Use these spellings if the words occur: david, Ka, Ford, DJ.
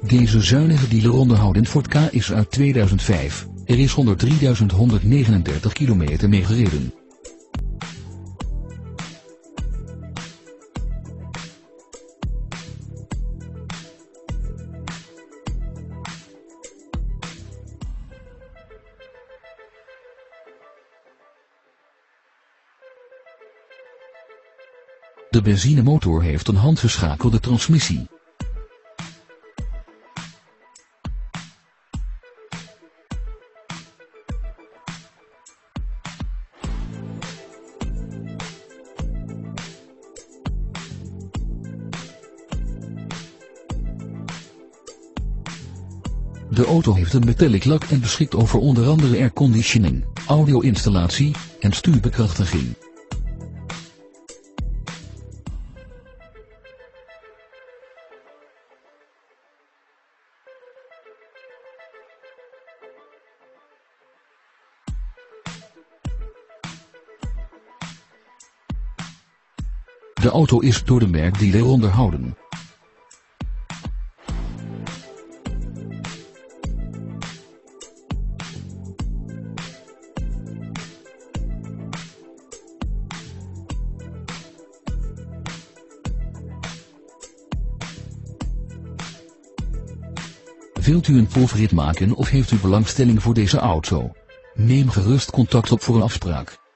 Deze zuinige dealer onderhoudend Ford Ka is uit 2005, er is 103.139 kilometer mee gereden. De benzinemotor heeft een handgeschakelde transmissie. De auto heeft een metallic lak en beschikt over onder andere airconditioning, audio-installatie en stuurbekrachtiging. De auto is door de merkdealer onderhouden. Wilt u een proefrit maken of heeft u belangstelling voor deze auto? Neem gerust contact op voor een afspraak.